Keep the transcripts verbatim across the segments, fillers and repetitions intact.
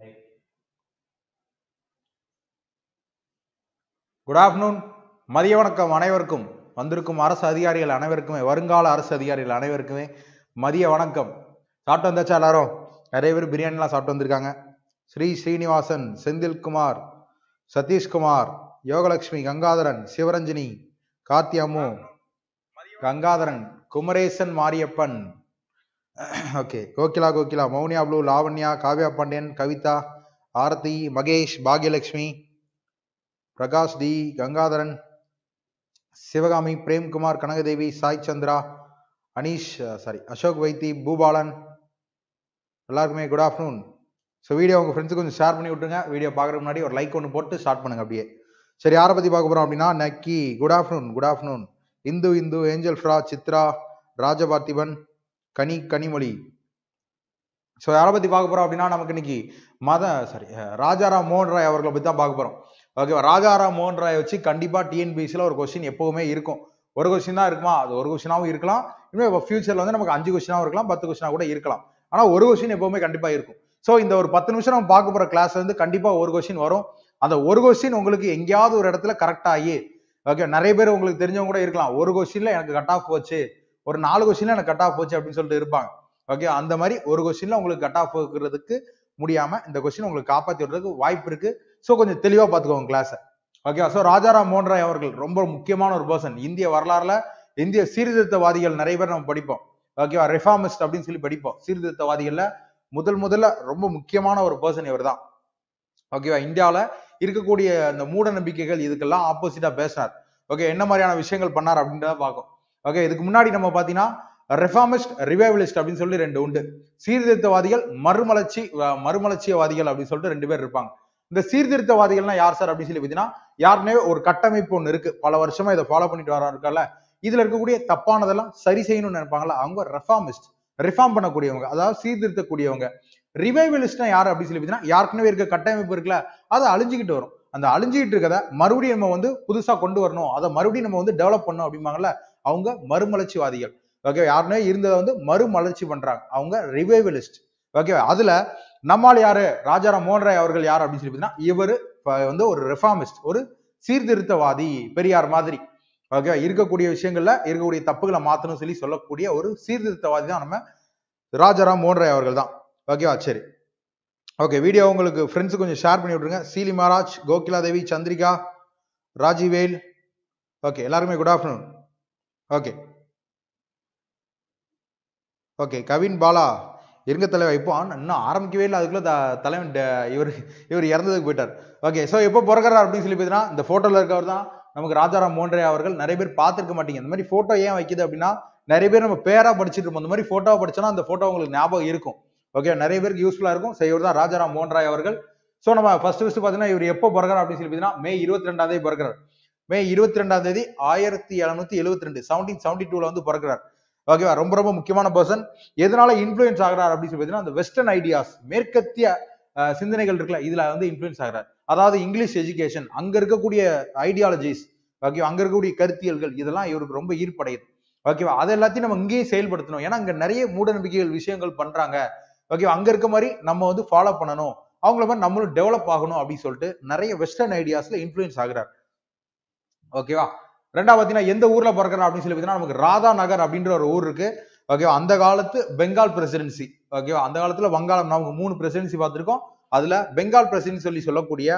Like. Good afternoon. மதிய வணக்கம் அனைவருக்கும். வந்திருக்கும் அரசு அதிகாரிகள் அனைவருக்குமே, வருங்கால அரசு அதிகாரிகள் அனைவருக்குமே மதிய வணக்கம். சாப்பிட்டு வந்தாச்சா எல்லாரும்? நிறைய பேர் பிரியாணிலாம் சாப்பிட்டு வந்திருக்காங்க. Sri Srinivasan, Senthilkumar, Sathishkumar, Yogalakshmi, Gangadharan, Sivaranjini, Karthiyammu, Gangadharan, Kumaresan, Mariyappan, okay, Kokila Kokila, Mouniya blue, Lavanya, Kavya Pandian, Kavitha, Aarthi, Mahesh, Bhagyalakshmi, Prakash D, Gangadharan, Sivakami, Premkumar, Kanakadevi, Sai Chandra, Aneesh, sorry Ashok Vaithi, Boopalan, எல்லாருக்குமே குட் ஆஃப்டர்நூன். ஸோ வீடியோ உங்கள் ஃப்ரெண்ட்ஸுக்கு கொஞ்சம் ஷேர் பண்ணி விட்டுருங்க. வீடியோ பார்க்குற முன்னாடி ஒரு லைக் ஒன்று போட்டு ஸ்டார்ட் பண்ணுங்க அப்படியே. சரி, யாரை பற்றி பார்க்க போகிறோம் அப்படின்னா, நக்கி good afternoon good afternoon Indhu Indhu Angel ஃப்ரா, சித்ரா, ராஜபார்த்திபன், கனி கனிமொழி. ஸோ யாரை பற்றி பார்க்க போகிறோம் அப்படின்னா, நமக்கு இன்னைக்கு மத சாரி ராஜாராம் மோகன் ராய் அவர்களை பற்றி தான் பார்க்க போகிறோம். ஓகேவா? ராஜாராம் மோகன் ராய் வச்சு கண்டிப்பாக டிஎன்பிஎஸ்சியில் ஒரு கொஸ்டின் எப்போவுமே இருக்கும். ஒரு கொஸ்டின் தான் இருக்குமா? அது ஒரு கொஸ்டினாகவும் இருக்கலாம். இன்னும் இப்போ ஃபியூச்சரில் வந்து நமக்கு அஞ்சு கொஸ்டினாகவும் இருக்கலாம், பத்து கொஸ்டினாக கூட இருக்கலாம். ஆனால் ஒரு கொஸ்டின் எப்போவுமே கண்டிப்பாக இருக்கும். ஸோ இந்த ஒரு பத்து நிமிஷம் நம்ம பார்க்க போகிற கிளாஸ் வந்து கண்டிப்பாக ஒரு கொஸ்டின் வரும். அந்த ஒரு கொஸ்டின் உங்களுக்கு எங்கேயாவது ஒரு இடத்துல கரெக்டாகி, ஓகே, நிறைய பேர் உங்களுக்கு தெரிஞ்சவங்க கூட இருக்கலாம், ஒரு கொஸ்டினில் எனக்கு கட் ஆஃப் போச்சு, ஒரு நாலு கொஸ்டினில் எனக்கு கட் ஆஃப் போச்சு அப்படின்னு சொல்லிட்டு இருப்பாங்க. ஓகே, அந்த மாதிரி ஒரு கொஸ்டினில் உங்களுக்கு கட் ஆஃப் இருக்கிறதுக்கு முடியாமல் இந்த கொஸ்டின் உங்களுக்கு காப்பாற்றி விடுறதுக்கு வாய்ப்பு இருக்குது. ஸோ கொஞ்சம் தெளிவாக பார்த்துக்கோங்க கிளாஸை. ஓகே, ஸோ ராஜாராம் மோகன் ராய் அவர்கள் ரொம்ப முக்கியமான ஒரு பர்சன். இந்திய வரலாறுல இந்திய சீர்திருத்தவாதிகள் நிறைய பேர் நம்ம படிப்போம். ஓகேவா? ரிஃபார்மிஸ்ட் அப்படின்னு சொல்லி படிப்போம். சீர்திருத்தவாதிகள்ல முதல் முதல்ல ரொம்ப முக்கியமான ஒரு பர்சன் இவர் தான். ஓகேவா? இந்தியாவில் இருக்கக்கூடிய அந்த மூட நம்பிக்கைகள் இதுக்கெல்லாம் ஆப்போசிட்டாக பேசினார். ஓகே, என்ன மாதிரியான விஷயங்கள் பண்ணார் அப்படின்றத பார்க்கும். ஓகே, இதுக்கு முன்னாடி நம்ம பார்த்தீங்கன்னா ரிஃபார்மிஸ்ட், ரிவைவலிஸ்ட் அப்படின்னு சொல்லி ரெண்டு உண்டு. சீர்திருத்தவாதிகள், மறுமலர்ச்சி மறுமலர்ச்சியவாதிகள் அப்படின்னு சொல்லிட்டு ரெண்டு பேர் இருப்பாங்க. இந்த சீர்திருத்தவாதிகள்னா யார் சார் அப்படின்னு சொல்லி பார்த்தீங்கன்னா, யாருமே ஒரு கட்டமைப்பு ஒன்று இருக்கு, பல வருஷமா இதை ஃபாலோ பண்ணிட்டு வரா இருக்கால, இதுல இருக்கக்கூடிய தப்பானதெல்லாம் சரி செய்யணும்னு நினைப்பாங்களா, அவங்க ரெஃபார்மிஸ்ட், ரிஃபார்ம் பண்ணக்கூடியவங்க, அதாவது சீர்திருத்தக்கூடியவங்க. ரிவைவலிஸ்ட்னா யார் அப்படின்னு சொல்லி பார்த்தீங்கன்னா, யாருக்குமே இருக்க கட்டமைப்பு இருக்குல்ல, அதை அழிஞ்சுக்கிட்டு வரும், அந்த அழிஞ்சுக்கிட்டு இருக்கதை மறுபடியும் நம்ம வந்து புதுசா கொண்டு வரணும், அதை மறுபடியும் நம்ம வந்து டெவலப் பண்ணணும் அப்படிம்பாங்கல்ல, அவங்க மறுமலர்ச்சிவாதிகள். ஓகே, யாருமே இருந்ததை வந்து மறுமலர்ச்சி பண்றாங்க, அவங்க ரிவைவலிஸ்ட். ஓகே, அதுல நம்மால் யாரு, ராஜாராம் மோகன் ராய் அவர்கள் யார் அப்படின்னு சொல்லி பார்த்தீங்கன்னா, இவர் வந்து ஒரு ரெஃபார்மிஸ்ட், ஒரு சீர்திருத்தவாதி, பெரியார் மாதிரி. ஓகே, இருக்கக்கூடிய விஷயங்கள்ல இருக்கக்கூடிய தப்புகளை மாத்தணும் சொல்லி சொல்லக்கூடிய ஒரு சீர்திருத்தவாதி தான் நம்ம ராஜாராம் மோகன் ராய் அவர்கள் தான். ஓகேவா? சரி, ஓகே, வீடியோ உங்களுக்கு ஃப்ரெண்ட்ஸு கொஞ்சம் ஷேர் பண்ணி விட்டுருங்க. சீலி மகாராஜ், கோகிலாதேவி, சந்திரிகா, ராஜிவேல், ஓகே, எல்லாருமே good afternoon. Okay okay Kavin Bala, இருங்க தலைவா, இப்போ இன்னும் ஆரம்பிக்கவே இல்லை, அதுக்குள்ள தலைவன் இவர் இவர் இறந்ததுக்கு போயிட்டார். ஓகே, ஸோ எப்போ பிறக்கிறார் அப்படின்னு சொல்லி பார்த்தீங்கன்னா, இந்த ஃபோட்டோவில் இருக்கவர் தான் நமக்கு ராஜாராம் மோகன் ராய் அவர்கள். நிறைய பேர் பார்த்துருக்க மாட்டீங்க. இந்த மாதிரி ஃபோட்டோ ஏன் வைக்கிது அப்படின்னா, நிறைய பேர் நம்ம பேராக படிச்சுட்டு இருப்போம். இந்த மாதிரி ஃபோட்டோவை படிச்சோன்னா அந்த ஃபோட்டோ உங்களுக்கு ஞாபகம் இருக்கும். ஓகே, நிறைய பேருக்கு யூஸ்ஃபுல்லாக இருக்கும். ஸோ இவர் தான் ராஜாராம் மோகன் ராய் அவர்கள். ஸோ நம்ம ஃபர்ஸ்ட் ஃபர்ஸ்ட் பார்த்தீங்கன்னா, இவர் எப்போ பிறக்கிறார் அப்படின்னு சொல்லி பார்த்தீங்கன்னா, மே இருபத்தி ரெண்டாம் தேதி பிறக்கிறார். மே இருபத்தி ரெண்டாம் தேதி ஆயிரத்தி எழுநூத்தி எழுபத்தி ரெண்டு செவன்டீன் செவன்டி டூல வந்து பிறக்கிறார். ஓகேவா? ரொம்ப ரொம்ப முக்கியமான பர்சன். எதனால இன்ஃப்ளூயன்ஸ் ஆகிறார் அப்படின்னு சொல்லி பார்த்தீங்கன்னா, அந்த வெஸ்டர்ன் ஐடியாஸ், மேற்கத்திய சிந்தனைகள் இருக்குல்ல, இதுல வந்து இன்ஃப்ளூயன்ஸ் ஆகிறார். அதாவது இங்கிலீஷ் எஜுகேஷன், அங்க இருக்கக்கூடிய ஐடியாலஜிஸ், ஓகேவா, அங்க இருக்கக்கூடிய கருத்தியல்கள், இதெல்லாம் இவருக்கு ரொம்ப ஈர்ப்படையுது. ஓகேவா? அது எல்லாத்தையும் நம்ம இங்கேயே செயல்படுத்தணும். ஏன்னா அங்க நிறைய மூட நம்பிக்கைகள் விஷயங்கள் பண்றாங்க. ஓகேவா? அங்க இருக்க மாதிரி நம்ம வந்து ஃபாலோ பண்ணணும், அவங்கள மாதிரி நம்மளும் டெவலப் ஆகணும் அப்படின்னு சொல்லிட்டு நிறைய வெஸ்டர்ன் ஐடியாஸ்ல இன்ஃப்ளூயன்ஸ் ஆகிறார். ஓகேவா? ரெண்டா பார்த்தீங்கன்னா, எந்த ஊர்ல பிறக்கிறார் அப்படின்னு சொல்லி பார்த்தீங்கன்னா, நமக்கு ராதா நகர் அப்படின்ற ஒரு ஊர் இருக்கு. ஓகேவா? அந்த காலத்து பெங்கால் பிரசிடென்சி. ஓகேவா? அந்த காலத்துல வங்காளம், நமக்கு மூணு பிரசிடென்சி பார்த்துருக்கோம். அதுல பெங்கால் பிரசிடென்சி சொல்லி சொல்லக்கூடிய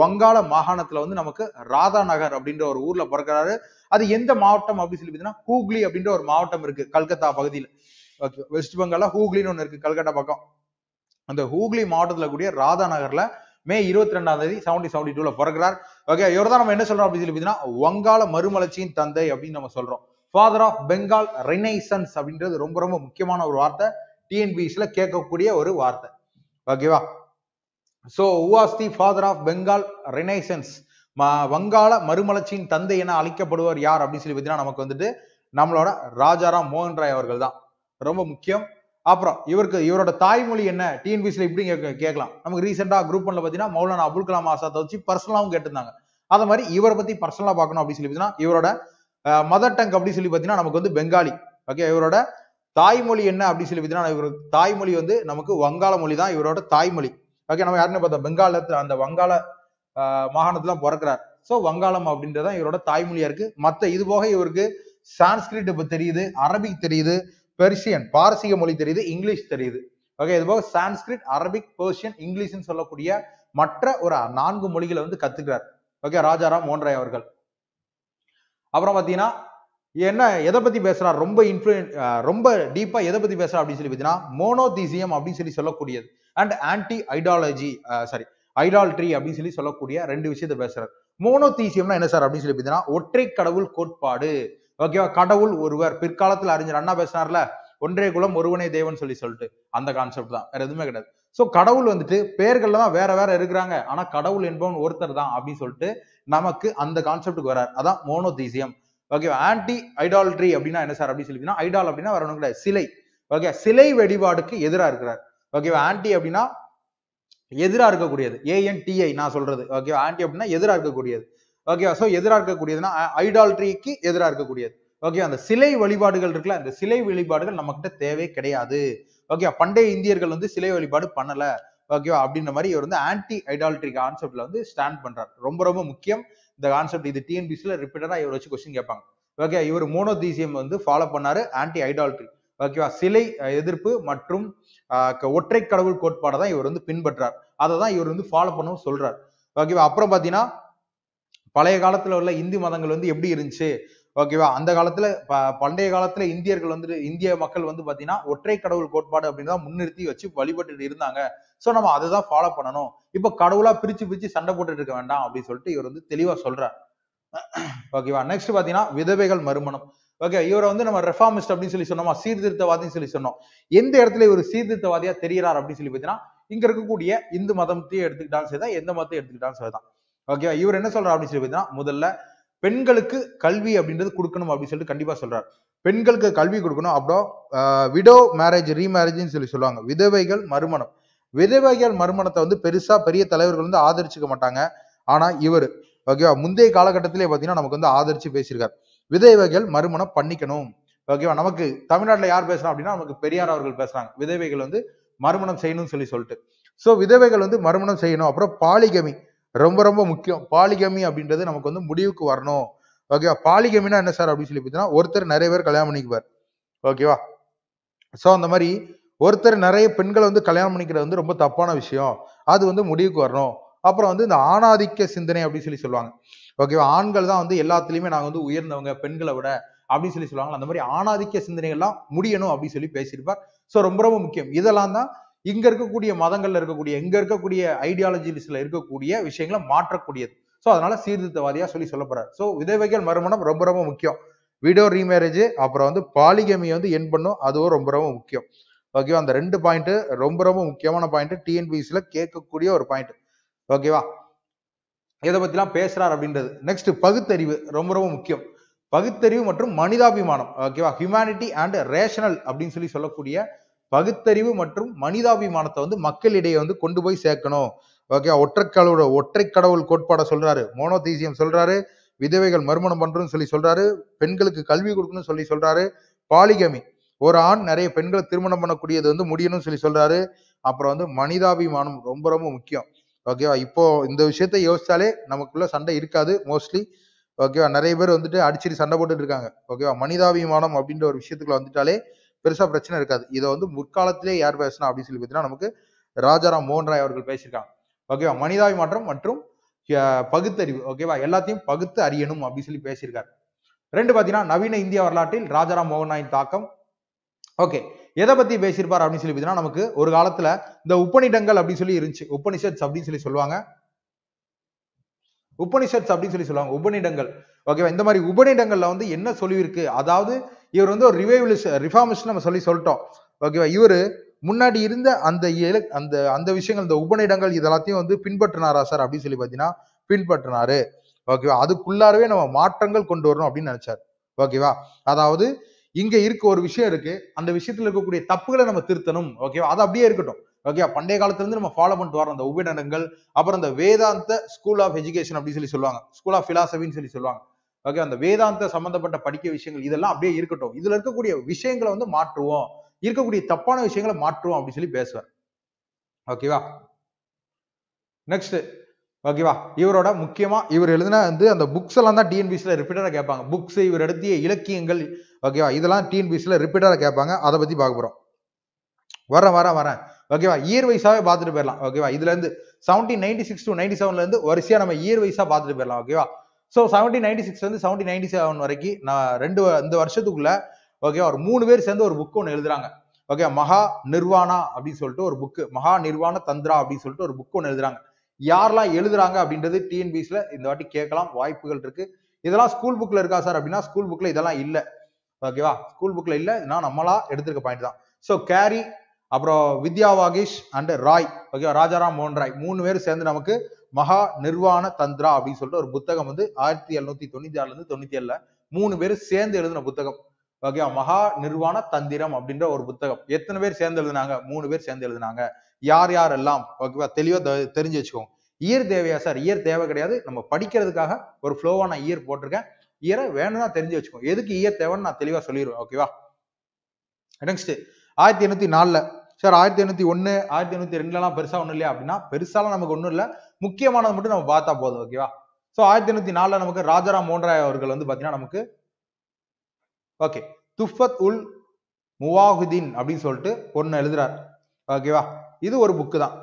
வங்காள மாகாணத்துல வந்து நமக்கு ராதா நகர் அப்படின்ற ஒரு ஊர்ல பிறக்கிறாரு. அது எந்த மாவட்டம் அப்படின்னு சொல்லி பார்த்தீங்கன்னா, ஹூக்ளி அப்படின்ற ஒரு மாவட்டம் இருக்கு கல்கத்தா பகுதியில். ஓகே, வெஸ்ட் பெங்கால்ல ஹூக்ளின்னு ஒன்று இருக்கு கல்கத்தா பக்கம். அந்த ஹூக்ளி மாவட்டத்துல கூடிய ராதா நகர்ல மே இருபத்தி ரெண்டாம் தேதி செவன்டீன் செவன்டி டூல பிறக்கிறார். ஓகே, இவர் தான் நம்ம என்ன சொல்றோம் அப்படின்னு சொல்லி பார்த்தீங்கன்னா, வங்காள மறுமலர்ச்சியின் தந்தை அப்படின்னு நம்ம சொல்றோம். ஃபாதர் ஆஃப் பெங்கால் ரெனைசன்ஸ் அப்படின்றது ரொம்ப ரொம்ப முக்கியமான ஒரு வார்த்தை, டிஎன்பிஎஸ்சில கேட்கக்கூடிய ஒரு வார்த்தை. ஓகேவா? So was the father of Bengal renaissance, வங்காள மறுமலர்ச்சியின் தந்தை என அழைக்கப்படுவார் யார் அப்படின்னு சொல்லி பார்த்தீங்கன்னா, நமக்கு வந்துட்டு நம்மளோட ராஜாராம் மோகன் ராய் அவர்கள் தான். ரொம்ப முக்கியம். அப்புறம் இவருக்கு இவரோட தாய்மொழி என்ன டிஎன்பிஎஸ்சில இப்படி கேட்கலாம். நமக்கு ரீசெண்டா குரூப் ஒன்ல பாத்தீங்கன்னா மௌலானா அபுல் கலாம் ஆசாத் வச்சு பர்சனலாவும் கேட்டிருந்தாங்க. அதை மாதிரி இவரை பத்தி பர்சனலா பார்க்கணும் அப்படின்னு சொல்லி பார்த்தீங்கன்னா, இவரோட மதர் டங் அப்படின்னு சொல்லி பார்த்தீங்கன்னா நமக்கு வந்து பெங்காலி. ஓகே, இவரோட தாய்மொழி என்ன அப்படின்னு சொல்லி பார்த்தீங்கன்னா, இவரோட தாய்மொழி வந்து நமக்கு வங்காள மொழி தான் இவரோட தாய்மொழி. ஓகே நம்ம யாருன்னு பார்த்தோம் பெங்காலத்துல அந்த வங்காள மாகாணத்துல பிறக்கிறார். சோ வங்காளம் அப்படின்றதான் இவரோட தாய்மொழியா இருக்கு. மத்த இது போக இவருக்கு சான்ஸ்கிரிட் இப்ப தெரியுது, அரபிக் தெரியுது, பெர்சியன் பாரசீக மொழி தெரியுது, இங்கிலீஷ் தெரியுது. ஓகே இது போக சான்ஸ்கிரிட், அரபிக், பெர்ஷியன், இங்கிலீஷ்ன்னு சொல்லக்கூடிய மற்ற ஒரு நான்கு மொழிகளை வந்து கத்துக்கிறார். ஓகே ராஜாராம் மோகன் ராய் அவர்கள். அப்புறம் பாத்தீங்கன்னா என்ன எதை பத்தி பேசுறாரு ரொம்ப இன்ஃப்ளூயன் ரொம்ப டீப்பா எதை பத்தி பேசுறா அப்படின்னு சொல்லி பார்த்தீங்கன்னா மோனோதீசியம் அப்படின்னு சொல்லி சொல்லக்கூடியது and anti ideology sorry idolatry அப்படின்னு சொல்லி சொல்லக்கூடிய ரெண்டு விஷயத்த பேசுறாரு. மோனோதீசியம்னா என்ன சார் அப்படின்னு சொல்லி பார்த்தீங்கன்னா ஒற்றை கடவுள் கோட்பாடு. ஓகேவா கடவுள் ஒருவர். பிற்காலத்துல அறிஞர் அண்ணா பேசினார்ல ஒன்றே குலம் ஒருவனே தேவன் சொல்லி சொல்லிட்டு அந்த கான்செப்ட் தான், வேற எதுவுமே கிடையாது. சோ கடவுள் வந்துட்டு பேர்கள்ல தான் வேற வேற இருக்கிறாங்க, ஆனா கடவுள் என்பவன் ஒருத்தர் தான் அப்படின்னு சொல்லிட்டு நமக்கு அந்த கான்செப்டுக்கு வராரு. அதான் மோனோதீசியம். ஓகேவா ஆன்டி ஐடால்ட்ரி அப்படின்னா என்ன சார் அப்படின்னு சொல்லி ஐடால் அப்படின்னா வேற ஒண்ணும் கிடையாது சிலை. ஓகே சிலை வழிபாடுக்கு எதிராக இருக்கிறார். ஓகேவா ஆன்டி அப்படின்னா எதிராக இருக்கக்கூடியது, ஏஎன்டிஐ நான் சொல்றது. ஓகேவா ஆன்டி அப்படின்னா எதிராக இருக்கக்கூடியது. ஓகேவா சோ எதிராக இருக்கக்கூடியதுன்னா ஐடால்ட்ரிக்கு எதிராக இருக்கக்கூடியது. ஓகே அந்த சிலை வழிபாடுகள் இருக்குல்ல அந்த சிலை வழிபாடுகள் நம்ம கிட்ட தேவை கிடையாது. ஓகே பண்டைய இந்தியர்கள் வந்து சிலை வழிபாடு பண்ணல. ஓகேவா அப்படின்ற மாதிரி இவர் வந்து ஆன்டி ஐடால்ட்ரி கான்செப்ட்ல வந்து ஸ்டாண்ட் பண்றாரு. ரொம்ப ரொம்ப முக்கியம் இந்த கான்செப்ட். இது டிஎன்பிசில ரிப்பீட்டடா இவர் வச்சு கொஸ்டின் கேட்பாங்க. ஓகே இவர் மோனோதீசியம் வந்து ஃபாலோ பண்ணாரு, ஆன்டி ஐடால்ட்ரி. ஓகேவா சிலை எதிர்ப்பு மற்றும் ஒற்றை கடவுள் கோட்பாடை தான் இவர் வந்து பின்பற்றார். அதை தான் இவர் வந்து ஃபாலோ பண்ணவும் சொல்றாரு. ஓகேவா அப்புறம் பாத்தீங்கன்னா பழைய காலத்துல உள்ள இந்து மதங்கள் வந்து எப்படி இருந்துச்சு. ஓகேவா அந்த காலத்துல பண்டைய காலத்துல இந்தியர்கள் வந்து இந்திய மக்கள் வந்து பாத்தீங்கன்னா ஒற்றை கடவுள் கோட்பாடு அப்படின்னு தான் முன்னிறுத்தி வச்சு வழிபட்டு இருந்தாங்க. சோ நம்ம அதை தான் ஃபாலோ பண்ணணும். இப்ப கடவுளா பிரிச்சு பிரிச்சு சண்டை போட்டுட்டு இருக்க வேண்டாம் அப்படின்னு சொல்லிட்டு இவர் வந்து தெளிவா சொல்றார். ஓகேவா நெக்ஸ்ட் பாத்தீங்கன்னா விதவைகள் மறுமணம். ஓகே இவரை வந்து நம்ம ரெஃபார்மிஸ்ட் அப்படின்னு சொல்லி சொன்னோமா, சீர்திருத்தவாதின்னு சொல்லி சொன்னோம். எந்த இடத்துல இவர் சீர்திருத்தவாதியா தெரிகிறார் அப்படின்னு சொல்லி பாத்தீங்கன்னா இங்க இருக்கக்கூடிய இந்து மதத்தையும் எடுத்துக்கிட்டாலும் சரிதான், எந்த மதத்தையும் எடுத்துக்கிட்டாலும் சரிதான். ஓகேவா இவர் என்ன சொல்றாரு அப்படின்னு சொல்லி பாத்தீங்கன்னா முதல்ல பெண்களுக்கு கல்வி அப்படின்றது கொடுக்கணும் அப்படின்னு சொல்லிட்டு கண்டிப்பா சொல்றாரு. பெண்களுக்கு கல்வி கொடுக்கணும். அப்புறம் விடோ மேரேஜ் ரீமேரேஜ்னு சொல்லி சொல்லுவாங்க, விதவைகள் மறுமணம். விதவைகள் மறுமணத்தை வந்து பெருசா பெரிய தலைவர்கள் வந்து ஆதரிச்சுக்க மாட்டாங்க. ஆனா இவர் ஓகேவா முந்தைய காலகட்டத்திலே பாத்தீங்கன்னா நமக்கு வந்து ஆதரிச்சு பேசியிருக்காரு. விதவைகள் மறுமணம் பண்ணிக்கணும். ஓகேவா நமக்கு தமிழ்நாட்டுல யார் பேசுறாங்க அப்படின்னா நமக்கு பெரியார் அவர்கள் பேசுறாங்க. விதவைகள் வந்து மறுமணம் செய்யணும்னு சொல்லி சொல்லிட்டு சோ விதவைகள் வந்து மறுமணம் செய்யணும். அப்புறம் பாலிகமி ரொம்ப ரொம்ப முக்கியம். பாலிகமி அப்படின்றது நமக்கு வந்து முடிவுக்கு வரணும். ஓகேவா பாலிகமினா என்ன சார் அப்படின்னு சொல்லி பார்த்தீங்கன்னா ஒருத்தர் நிறைய பேர் கல்யாணம் பண்ணிக்குவார். ஓகேவா சோ அந்த மாதிரி ஒருத்தர் நிறைய பெண்களை வந்து கல்யாணம் பண்ணிக்கிறது வந்து ரொம்ப தப்பான விஷயம். அது வந்து முடிவுக்கு வரணும். அப்புறம் வந்து இந்த ஆணாதிக்க சிந்தனை அப்படின்னு சொல்லி சொல்லுவாங்க. ஓகேவா ஆண்கள் தான் வந்து எல்லாத்துலயுமே நாங்க வந்து உயர்ந்தவங்க பெண்களை விட அப்படின்னு சொல்லி சொல்லுவாங்க. அந்த மாதிரி ஆணாதிக்க சிந்தனைகள்லாம் முடியணும் அப்படின்னு சொல்லி பேசியிருப்பார். சோ ரொம்ப ரொம்ப முக்கியம். இதெல்லாம் தான் இங்க இருக்கக்கூடிய மதங்கள்ல இருக்கக்கூடிய இங்க இருக்கக்கூடிய ஐடியாலஜிஸ்ல இருக்கக்கூடிய விஷயங்களை மாற்றக்கூடியது. சோ அதனால சீர்திருத்தவாதியா சொல்லி சொல்ல போறாரு. சோ விதவைகள் மறுமணம் ரொம்ப ரொம்ப முக்கியம். விடோ ரீமேரேஜ் அப்புறம் வந்து பாலிகமியை வந்து என் பண்ணும், அதுவும் ரொம்ப ரொம்ப முக்கியம். ஓகேவா அந்த ரெண்டு பாயிண்ட் ரொம்ப ரொம்ப முக்கியமான பாயிண்ட், டிஎன்பிஎஸ்சில கேட்கக்கூடிய ஒரு பாயிண்ட். ஓகேவா எதை பத்தி எல்லாம் பேசுறாரு அப்படின்றது. நெக்ஸ்ட் பகுத்தறிவு ரொம்ப ரொம்ப முக்கியம். பகுத்தறிவு மற்றும் மனிதாபிமானம். ஓகேவா ஹியூமனிட்டி அண்ட் ரேஷனல் அப்படின்னு சொல்லி சொல்லக்கூடிய பகுத்தறிவு மற்றும் மனிதாபிமானத்தை வந்து மக்களிடையே வந்து கொண்டு போய் சேர்க்கணும். ஓகேவா ஒற்றைக்கடவுளோட ஒற்றை கடவுள் கோட்பாடை சொல்றாரு, மோனோதீசியம் சொல்றாரு, விதவைகள் மறுமணம் பண்றோம்னு சொல்லி சொல்றாரு, பெண்களுக்கு கல்வி கொடுக்கணும்னு சொல்லி சொல்றாரு, பாலிகமி ஒரு ஆண் நிறைய பெண்களை திருமணம் பண்ணக்கூடியது வந்து முடியணும்னு சொல்லி சொல்றாரு. அப்புறம் வந்து மனிதாபிமானம் ரொம்ப ரொம்ப முக்கியம். ஓகேவா இப்போ இந்த விஷயத்த யோசிச்சாலே நமக்குள்ள சண்டை இருக்காது மோஸ்ட்லி. ஓகேவா நிறைய பேர் வந்துட்டு அடிச்சிட்டு சண்டை போட்டுட்டு இருக்காங்க. ஓகேவா மனிதாபிமானம் அப்படின்ற ஒரு விஷயத்துக்குள்ள வந்துட்டாலே பெருசா பிரச்சனை இருக்காது. இதை வந்து முற்காலத்திலே யார் பேசினா அப்படின்னு சொல்லி பார்த்தீங்கன்னா நமக்கு ராஜாராம் மோகன் ராய் அவர்கள் பேசியிருக்காங்க. ஓகேவா மனிதாபிமானம் மற்றும் பகுத்தறிவு. ஓகேவா எல்லாத்தையும் பகுத்து அறியணும் அப்படின்னு சொல்லி பேசியிருக்காரு. ரெண்டு பாத்தீங்கன்னா நவீன இந்திய வரலாற்றில் ராஜாராம் மோகன் ராயின் தாக்கம். ஓகே எதை பத்தி பேசியிருப்பார் அப்படின்னு சொல்லி பார்த்தீங்கன்னா நமக்கு ஒரு காலத்துல இந்த உபநிடங்கள் அப்படின்னு சொல்லி இருந்துச்சு, உபனிஷத்ஸ் அப்படின்னு சொல்லி சொல்லுவாங்க, உபனிஷத்ஸ் அப்படின்னு சொல்லி சொல்லுவாங்க உபநிடங்கள். ஓகேவா இந்த மாதிரி உபநிடங்கள்ல வந்து என்ன சொல்லியிருக்கு, அதாவது இவர் வந்து ஒரு ரிவைவலிஸ்ட் ரிஃபார்மிஸ்ட் நம்ம சொல்லி சொல்லிட்டோம். ஓகேவா இவர் முன்னாடி இருந்த அந்த அந்த அந்த விஷயங்கள் இந்த உபநிடங்கள் இதெல்லாத்தையும் வந்து பின்பற்றினாரா சார் அப்படின்னு சொல்லி பார்த்தீங்கன்னா பின்பற்றினாரு. ஓகேவா அதுக்குள்ளாரவே நம்ம மாற்றங்கள் கொண்டு வரணும் அப்படின்னு நினைச்சாரு. ஓகேவா அதாவது இங்க இருக்க ஒரு விஷயம் இருக்கு, அந்த விஷயத்துல இருக்கக்கூடிய தப்புகளை நம்ம திருத்தணும். ஓகேவா அது அப்படியே இருக்கட்டும். ஓகேவா பண்டைய காலத்துல இருந்து நம்ம ஃபாலோ பண்ணிட்டு வரோம் அந்த உபநிடங்கள். அப்புறம் இந்த வேதாந்த ஸ்கூல் ஆஃப் எஜுகேஷன் அப்படின்னு சொல்லி சொல்லுவாங்க, ஸ்கூல் ஆஃப் பிலாசபின்னு சொல்லி சொல்லுவாங்க. ஓகே அந்த வேதாந்த சம்பந்தப்பட்ட படிக்க விஷயங்கள் இதெல்லாம் அப்படியே இருக்கட்டும். இதுல இருக்கக்கூடிய விஷயங்களை வந்து மாற்றுவோம், இருக்கக்கூடிய தப்பான விஷயங்களை மாற்றுவோம் அப்படின்னு சொல்லி பேசுவார். ஓகேவா Next, okay va. Ivaroda mukkiyama ivar eludina andu and books alla dhaan T N P S la repeated ah kepanga. Books ivar eduthiya ilakkiyangal okay va. Idella T N P S la repeated ah kepanga. Adha pathi paaka porom. Vara vara vara. Okay va. Year wise ah paathu peralam. Okay va. Idula irund seventeen ninety-six to ninety-seven la irund varishiya nama year wise ah paathu peralam. Okay va. So seventeen ninety-six la irund seventeen ninety-seven varaikku na rendu indha varshathukulla okay or three பேர் சேர்ந்து ஒரு book ஒன்னு எழுதுறாங்க. Okay மகா nirvana அப்படி சொல்லிட்டு ஒரு book, மகா நிர்வாண தந்திரா அப்படி சொல்லிட்டு ஒரு புக் ஒன்று எழுதுறாங்க. யாரெல்லாம் எழுதுறாங்க அப்படின்றது டிஎன்பிஎஸ்ல இந்த வாட்டி கேட்கலாம், வாய்ப்புகள் இருக்கு. இதெல்லாம் ஸ்கூல் புக்ல இருக்கா சார் அப்படின்னா ஸ்கூல் புக்ல இதெல்லாம் இல்லை. ஓகேவா, ஸ்கூல் புக்ல இல்லை, நான் நம்மளா எடுத்திருக்க பாயிண்ட் தான். ஸோ கேரி அப்புறம் வித்யா வாகேஷ் அண்ட் ராய், ஓகேவா, ராஜாராம் மோகன் ராய் மூணு பேர் சேர்ந்து நமக்கு மகா நிர்வாண தந்திரா அப்படின்னு சொல்லிட்டு ஒரு புத்தகம் வந்து ஆயிரத்தி எழுநூத்தி தொண்ணூத்தி ஆறுல இருந்து தொண்ணூத்தி ஏழுல மூணு பேர் சேர்ந்து எழுதின புத்தகம். ஓகேவா, மகா நிர்வாண தந்திரம் அப்படின்ற ஒரு புத்தகம். எத்தனை பேர் சேர்ந்து எழுதினாங்க? மூணு பேர் சேர்ந்து எழுதினாங்க. யார் யார் எல்லாம்? ஓகேவா, தெளிவா தெரிஞ்சு வச்சுக்கோங்க. இயர் தேவையா சார்? இயர் தேவை கிடையாது, நம்ம படிக்கிறதுக்காக ஒரு ஃப்ளோவா நான் இயர் போட்டிருக்கேன். இயரை வேணும்னா தெரிஞ்சு வச்சுக்கோங்க, எதுக்கு இயர் தேவைன்னு நான் தெளிவா சொல்லிடுவேன். ஓகேவா, நெக்ஸ்ட் ஆயிரத்தி எண்ணூத்தி நாலுல சார் ஆயிரத்தி எண்ணூத்தி ஒண்ணு ஆயிரத்தி எண்ணூத்தி ரெண்டுல எல்லாம் பெருசா ஒண்ணும் இல்லையா அப்படின்னா பெருசாலாம் நமக்கு ஒண்ணும் இல்லை, முக்கியமானது மட்டும் நம்ம பார்த்தா போதும். ஓகேவா, சோ ஆயிரத்தி எண்ணூத்தி நாலுல நமக்கு ராஜாராம் மோகன் ராய் அவர்கள் வந்து பாத்தீங்கன்னா நமக்கு ஓகே துஃபத் உல் முவாஹுதீன் அப்படின்னு சொல்லிட்டு ஒன்னு எழுதுறாரு. ஓகேவா, இது ஒரு புக்கு தான்,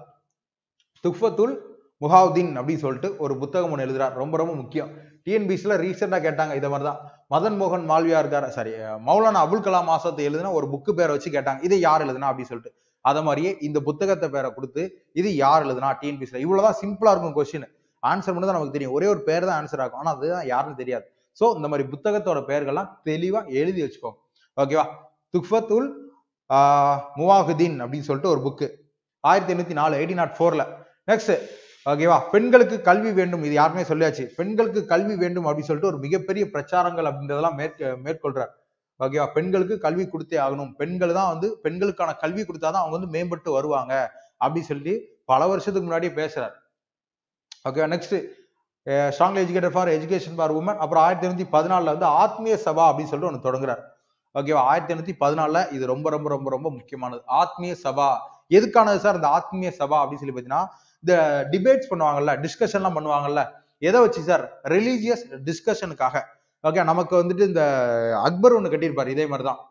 துஃபத் உல் முவாஹுதீன் அப்படின்னு சொல்லிட்டு ஒரு புத்தகம் ஒன்று எழுதுறாரு. ரொம்ப ரொம்ப முக்கியம், டிஎன்பிஎஸ்ல ரீசெண்டா கேட்டாங்க. இதை மாதிரிதான் மதன் மோகன் மால்வியா இருக்காரு, சாரி மௌலானா அபுல் கலாம் ஆசாத் எழுதுனா ஒரு புக்கு பேரை வச்சு கேட்டாங்க, இதை யார் எழுதுனா அப்படின்னு சொல்லிட்டு. அதை மாதிரியே இந்த புத்தகத்தை பேரை கொடுத்து இது யார் எழுதுனா டிஎன்பிஎஸ்ல. இவ்வளவுதான் சிம்பிளா இருக்கும் கொஸ்டின், ஆன்சர் மட்டும் தான் நமக்கு தெரியும், ஒரே ஒரு பேர் தான் ஆன்சர் ஆகும், ஆனா அதுதான் யாருன்னு தெரியாது. சோ இந்த மாதிரி புத்தகத்தோட பெயர்கள்லாம் தெளிவா எழுதி வச்சுக்கோங்க. ஓகேவா, துஃபத் உல் முவாஹுதீன் அப்படின்னு சொல்லிட்டு ஒரு புக்கு ஆயிரத்தி எண்ணூத்தி நாலு எயிட்டீன் நாட் போர்ல. நெக்ஸ்ட் ஓகேவா, பெண்களுக்கு கல்வி வேண்டும், இது யாருமே சொல்லியாச்சு. பெண்களுக்கு கல்வி வேண்டும் அப்படின்னு சொல்லிட்டு ஒரு மிகப்பெரிய பிரச்சாரங்கள் அப்படின்றதெல்லாம் மேற்க மேற்கொள்றாரு. ஓகேவா, பெண்களுக்கு கல்வி கொடுத்தே ஆகணும், பெண்கள் தான் வந்து பெண்களுக்கான கல்வி கொடுத்தாதான் அவங்க வந்து மேம்பட்டு வருவாங்க அப்படின்னு சொல்லி பல வருஷத்துக்கு முன்னாடியே பேசுறாரு. ஓகேவா, next strongly educated for education for women. அப்புறம் ஆயிரத்தி எண்ணூத்தி பதினாலுல வந்து ஆத்மீய சபா அப்படின்னு சொல்லிட்டு ஒன்று தொடங்குறாரு. ஓகேவா, ஆயிரத்தி எண்ணூத்தி பதினாலுல இது ரொம்ப ரொம்ப ரொம்ப ரொம்ப முக்கியமானது. ஆத்மீய சபா எதுக்கானது சார்? இந்த ஆத்மீய சபா அப்படின்னு சொல்லி பார்த்தீங்கன்னா இந்த டிபேட்ஸ் பண்ணுவாங்கல்ல, டிஸ்கஷன்லாம் பண்ணுவாங்கல்ல, எதை வச்சு சார்? ரிலீஜியஸ் டிஸ்கஷனுக்காக. ஓகே, நமக்கு வந்துட்டு இந்த அக்பர் ஒன்று கட்டியிருப்பார் இதே மாதிரி தான்.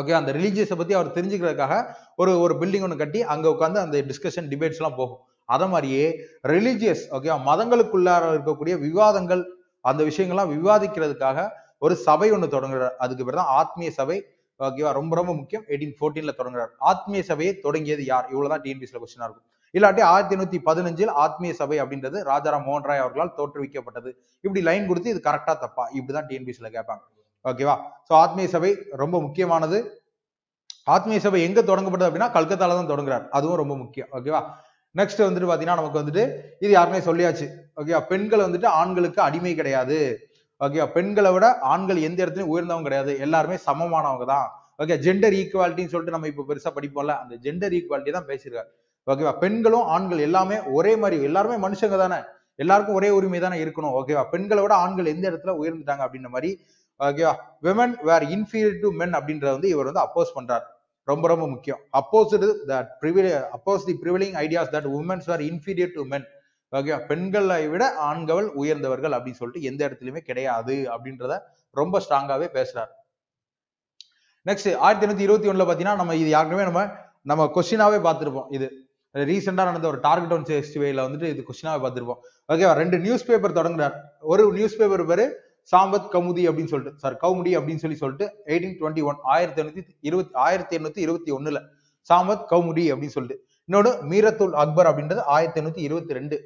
ஓகே, அந்த ரிலீஜியஸை பத்தி அவர் தெரிஞ்சுக்கிறதுக்காக ஒரு ஒரு பில்டிங் ஒன்று கட்டி அங்கே உட்காந்து அந்த டிஸ்கஷன் டிபேட்ஸ் எல்லாம் போகும். அதை மாதிரியே ரிலீஜியஸ் ஓகேவா மதங்களுக்குள்ளார இருக்கக்கூடிய விவாதங்கள் அந்த விஷயங்கள்லாம் விவாதிக்கிறதுக்காக ஒரு சபை ஒன்று தொடங்குறாரு. அதுக்கு பேர் தான் ஆத்மீய சபை. ஓகேவா, ரொம்ப ரொம்ப முக்கியம், எயிட்டீன் ஃபோர்டீன்ல தொடங்குறாரு. ஆத்மீய சபையை தொடங்கியது யார்? இவ்வளவுதான் டிஎன்பிஎஸ்ல கொஸ்டினா இருக்கும். இல்லாட்டி ஆயிரத்தி எண்ணூத்தி பதினஞ்சில் ஆத்மீய சபை அப்படின்றது ராஜாராம் மோகன் ராய் அவர்களால் தோற்றுவிக்கப்பட்டது. இப்படி லைன் கொடுத்து இது கரெக்டா தப்பா இப்படிதான் டிஎன்பிஎஸ்ல கேட்பாங்க. ஓகேவா, சோ ஆத்மீய சபை ரொம்ப முக்கியமானது. ஆத்மீய சபை எங்க தொடங்கப்பட்டது அப்படின்னா கல்கத்தால தான் தொடங்குறாரு, அதுவும் ரொம்ப முக்கியம். ஓகேவா, நெக்ஸ்ட் வந்துட்டு பாத்தீங்கன்னா நமக்கு வந்துட்டு இது யாருமே சொல்லியாச்சு. ஓகேவா, பெண்கள் வந்துட்டு ஆண்களுக்கு அடிமை கிடையாது. ஓகேவா, பெண்களை விட ஆண்கள் எந்த இடத்துலையும் உயர்ந்தவங்க கிடையாது, எல்லாருமே சமமானவங்க தான். ஓகே, ஜெண்டர் ஈக்குவாலிட்டின்னு சொல்லிட்டு நம்ம இப்போ பெருசா படிப்போம்ல, அந்த ஜெண்டர் ஈக்குவாலிட்டி தான் பேசியிருக்காரு. ஓகேவா, பெண்களும் ஆண்கள் எல்லாமே ஒரே மாதிரி, எல்லாருமே மனுஷங்க தானே, எல்லாருக்கும் ஒரே உரிமை தானே இருக்கணும். ஓகேவா, பெண்களை விட ஆண்கள் எந்த இடத்துல உயர்ந்துட்டாங்க அப்படின்ற மாதிரி. ஓகேவா, women were inferior to men அப்படின்றத வந்து இவர் வந்து அப்போஸ் பண்றாரு. ரொம்ப ரொம்ப முக்கியம். Opposed that prevail oppose the prevailing ideas that women's are inferior to men. ஓகேவா, பெண்களை விட ஆண்கள் உயர்ந்தவர்கள் அப்படின்னு சொல்லிட்டு எந்த இடத்துலையுமே கிடையாது அப்படின்றத ரொம்ப ஸ்ட்ராங்காவே பேசுறாரு. நெக்ஸ்ட் ஆயிரத்தி எண்ணூத்தி இருபத்தி ஒண்ணுல பாத்தீங்கன்னா நம்ம இது யாருக்குமே நம்ம நம்ம கொஸ்டினாவே பார்த்திருப்போம். இது ரீசெண்டா நடந்த ஒரு டார்கெட் ஒன் ஃபெஸ்டிவல்ல வந்துட்டு இது கொஸ்டினாவே பார்த்திருப்போம். ஓகேவா, ரெண்டு நியூஸ் பேப்பர் தொடங்குறாரு. ஒரு நியூஸ் பேப்பர் பேரு சாம்பத் கவுமுதி அப்படின்னு சொல்லிட்டு சார் கவுமுடி அப்படின்னு சொல்லி சொல்லிட்டு எயிட்டீன் டுவெண்ட்டி ஒன் ஆயிரத்தி எண்ணூத்தி இருபத்தி ஆயிரத்தி எண்ணூத்தி இருபத்தி ஒண்ணுல சாம்பத் கவுமுடி அப்படின்னு சொல்லிட்டு. இன்னொன்று மீரத்துல் அக்பர் அப்படின்றது ஆயிரத்தி எண்ணூத்தி இருபத்தி ரெண்டு.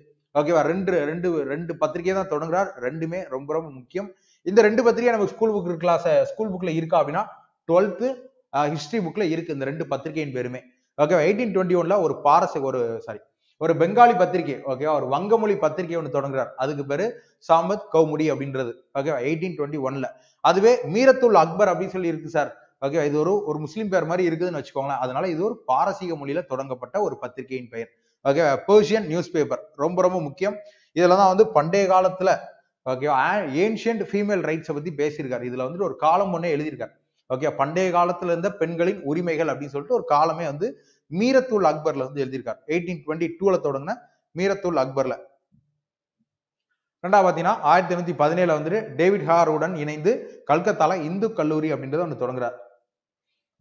ஓகேவா, ரெண்டு ரெண்டு ரெண்டு பத்திரிகையை தான் தொடங்குறார், ரெண்டுமே ரொம்ப ரொம்ப முக்கியம். இந்த ரெண்டு பத்திரிகை நமக்கு ஸ்கூல் புக் கிளாஸ் ஸ்கூல் புக்ல இருக்கா அப்படின்னா டுவெல்த்து ஹிஸ்டரி புக்ல இருக்கு இந்த ரெண்டு பத்திரிகையின் பேருமே. ஓகேவா, எயிட்டீன் டுவெண்ட்டி ஒன்ல ஒரு பாரச ஒரு சாரி ஒரு பெங்காலி பத்திரிகை ஓகேவா ஒரு வங்கமொழி பத்திரிகை ஒன்று தொடங்குறாரு, அதுக்கு பேரு சாமத் கவுமுடி அப்படின்றது. ஓகேவா, எயிட்டீன் டுவெண்ட்டி ஒன்ல அதுவே மீரத்துல் அக்பர் அப்படின்னு சொல்லி இருக்கு சார். ஓகேவா, இது ஒரு ஒரு முஸ்லீம் பேர் மாதிரி இருக்குதுன்னு வச்சுக்கோங்களேன், அதனால இது ஒரு பாரசீக மொழியில தொடங்கப்பட்ட ஒரு பத்திரிகையின் பெயர். ஓகேவா, பெர்ஷியன் நியூஸ் பேப்பர் ரொம்ப ரொம்ப முக்கியம். இதுல தான் வந்து பண்டைய காலத்துல ஓகேவா ஏன்ஷியன்ட் ஃபீமேல் ரைட்ஸை பத்தி பேசியிருக்காரு. இதுல வந்துட்டு ஒரு காலம் ஒன்னே எழுதியிருக்காரு. ஓகேவா, பண்டைய காலத்துல இருந்த பெண்களின் உரிமைகள் அப்படின்னு சொல்லிட்டு ஒரு காலமே வந்து மீரத்துல் அக்பர்ல வந்து எழுதியிருக்காரு. எயிட்டீன் டுவெண்ட்டி டூல தொடங்கின மீரத்துல் அக்பர்ல. ரெண்டாவது பார்த்தீங்கன்னா ஆயிரத்தி எழுநூத்தி பதினேழுல வந்துட்டு டேவிட் ஹாருடன் இணைந்து கல்கத்தால இந்து கல்லூரி அப்படின்றத ஒன்று தொடங்குறார்.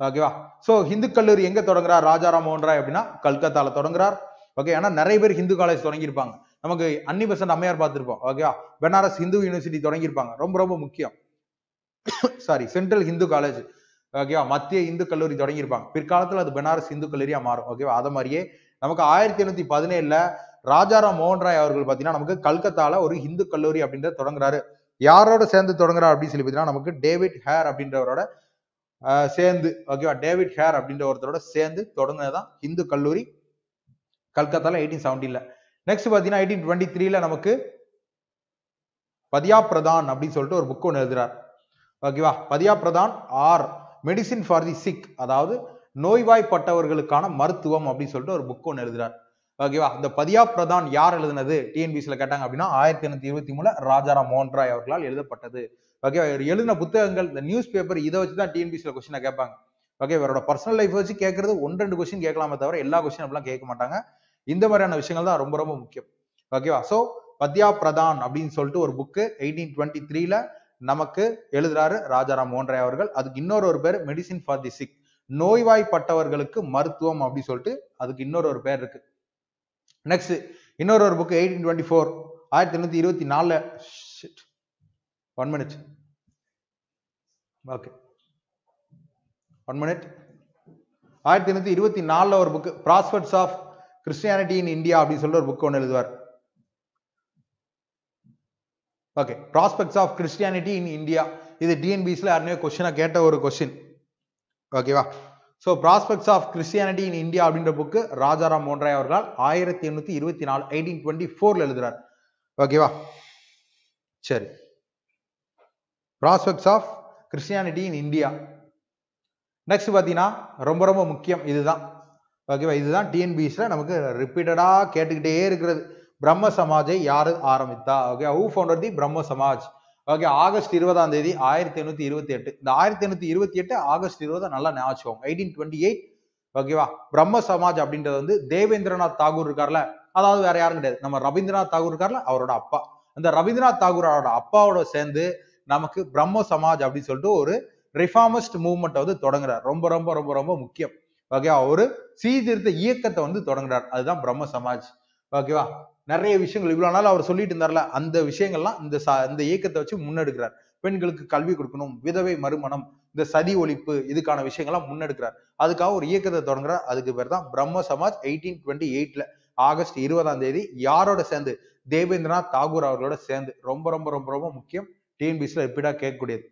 ஓகேவா? சோ இந்து கல்லூரி எங்க தொடங்குறார் ராஜாராம் மோகன் ராய் அப்படின்னா கல்கத்தால தொடங்குறார். ஓகே, ஆனா நிறைய பேர் ஹிந்து காலேஜ் தொடங்கியிருப்பாங்க. நமக்கு அன்னி பெசன்ட் அம்மையார் பார்த்திருப்போம். ஓகேவா? பனாரஸ் ஹிந்து யூனிவர்சிட்டி தொடங்கியிருப்பாங்க, ரொம்ப ரொம்ப முக்கியம். Sorry, central Hindu college. ஓகேவா? மத்திய இந்து கல்லூரி தொடங்கியிருப்பாங்க. பிற்காலத்துல அது பனாரஸ் இந்து கல்லூரியா மாறும். ஓகேவா? அத மாதிரியே நமக்கு ஆயிரத்தி எழுநூத்தி பதினேழுல ராஜாராம் மோகன் ராய் அவர்கள் பாத்தீங்கன்னா நமக்கு கல்கத்தால ஒரு இந்து கல்லூரி அப்படின்றத தொடங்குறாரு. யாரோட சேர்ந்து தொடங்குறாரு அப்படின்னு சொல்லி பாத்தீங்கன்னா நமக்கு டேவிட் ஹேர் அப்படின்றவரோட சேர்ந்து. ஓகேவா? டேவிட் ஹேர் அப்படின்ற ஒருத்தரோட சேர்ந்து தொடங்குனதுதான் இந்து கல்லூரி கல்கத்தால எயிட்டீன் செவன்டீன்ல. நெக்ஸ்ட் பாத்தீங்கன்னா எயிட்டீன் டுவெண்ட்டி த்ரீல நமக்கு பதியா பிரதான் அப்படின்னு சொல்லிட்டு ஒரு புக் ஒன்று எழுதுறாரு. ஓகேவா? Pathya Pradhan or medicine for the sick, அதாவது நோய்வாய்ப்பட்டவர்களுக்கான மருத்துவம் அப்படின்னு சொல்லிட்டு ஒரு புக் ஒன்று எழுதுறாரு. ஓகேவா? இந்த பதியா பிரதான் யார் எழுதுனது டிஎன்பிசில கேட்டாங்க அப்படின்னா ஆயிரத்தி எண்ணூத்தி இருபத்தி மூணுல ராஜாராம் மோகன் ராய் அவர்களால் எழுதப்பட்டது. ஓகேவா? எழுதின புத்தகங்கள், இந்த நியூஸ் பேப்பர், இதை வச்சுதான் டிஎன்பிசில கொஸ்டினை கேட்பாங்க. ஓகே, இவரோட பர்சனல் லைஃப் வச்சு கேட்கறது ஒன்று ரெண்டு கொஸ்டின் கேட்கலாமே தவிர எல்லா கொஸ்டின் அப்படிலாம் கேட்க மாட்டாங்க. இந்த மாதிரியான விஷயங்கள் தான் ரொம்ப ரொம்ப முக்கியம். ஓகேவா? சோ பதியா பிரதான் அப்படின்னு சொல்லிட்டு ஒரு புக்கு எயிட்டீன் டுவெண்ட்டி த்ரீல நமக்கு எழுதுறாரு ராஜாராம் மோகன் ராய் அவர்கள். அதுக்கு இன்னொரு ஒரு பேர் மெடிசின் ஃபார் தி சிக், நோய்வாய்ப்பட்டவர்களுக்கு மருத்துவம் அப்படின்னு சொல்லிட்டு அதுக்கு இன்னொரு ஒரு பேர் இருக்கு. நெக்ஸ்ட் இன்னொரு ஒரு புக் எயிட்டீன் டுவெண்ட்டி ஃபோர் ஆயிரத்தி எண்ணூத்தி இருபத்தி நாலுல one minute okay one minute ஆயிரத்தி எண்ணூத்தி இருபத்தி நாலுல ஒரு book prospects of Christianity in India அப்படின்னு சொல்லிட்டு ஒரு புக் ஒன்று எழுதுவார். Okay, prospects of Christianity in India, இது டிஎன்பிஎஸ்ல யாருமே கொஸ்டினா கேட்ட ஒரு கொஸ்டின். ஓகேவா? So prospects of Christianity in India அப்படின்ற புக்கு ராஜாராம் மோகன் ராய் அவர்களால் ஆயிரத்தி எண்ணூத்தி இருபத்தி நாலு எயிட்டீன் டுவெண்ட்டி ஃபோர்ல எழுதுறார். ஓகேவா? சரி, prospects of Christianity in India. Next பார்த்தீங்கன்னா ரொம்ப ரொம்ப முக்கியம் இதுதான். ஓகேவா? இதுதான் டிஎன்பிஎஸ்ல நமக்கு ரிப்பீட்டடா கேட்டுக்கிட்டே இருக்கிறது. பிரம்ம சமாஜை யாரு ஆரம்பித்தா? ஓகே, ஹூ ஃபவுண்டர் தி பிரம்ம சமாஜ்? ஓகே, ஆகஸ்ட் இருபதாம் தேதி ஆயிரத்தி எண்ணூத்தி இருபத்தி எட்டு இந்த ஆயிரத்தி எண்ணூத்தி இருபத்தி எட்டு ஆகஸ்ட் இருபது நல்லா ஞாபகம். எயிட்டீன் டுவெண்ட்டி எயிட் ஓகேவா? பிரம்ம சமாஜ் அப்படின்றது வந்து தேவேந்திரநாத் தாகூர் இருக்கார்ல, அதாவது வேற யாரும் கிடையாது, நம்ம ரவீந்திரநாத் தாகூர் இருக்கார்ல அவரோட அப்பா. அந்த ரவீந்திரநாத் தாகூர் அவரோட அப்பாவோட சேர்ந்து நமக்கு பிரம்ம சமாஜ் அப்படின்னு சொல்லிட்டு ஒரு ரிஃபார்மிஸ்ட் மூவ்மெண்ட் வந்து தொடங்குறார். ரொம்ப ரொம்ப ரொம்ப ரொம்ப முக்கியம். ஓகேவா? ஒரு சீர்திருத்த இயக்கத்தை வந்து தொடங்குறார், அதுதான் பிரம்ம சமாஜ். ஓகேவா? நிறைய விஷயங்கள் இவ்வளவு நாள் அவர் சொல்லிட்டு இருந்தார்ல, அந்த விஷயங்கள்லாம் இந்த இந்த இயக்கத்தை வச்சு முன்னெடுக்கிறார். பெண்களுக்கு கல்வி கொடுக்கணும், விதவை மறுமணம், இந்த சதி ஒழிப்பு, இதுக்கான விஷயங்கள்லாம் முன்னெடுக்கிறார். அதுக்காக ஒரு இயக்கத்தை தொடங்குறார். அதுக்கு பேர் தான் பிரம்ம சமாஜ். எயிட்டீன் டுவெண்ட்டி எயிட்ல ஆகஸ்ட் இருபதாம் தேதி யாரோட சேர்ந்து? தேவேந்திரநாத் தாகூர் அவர்களோட சேர்ந்து. ரொம்ப ரொம்ப ரொம்ப ரொம்ப முக்கியம், டிஎன்பிஎஸ்ல எப்படியா கேட்கக்கூடியது.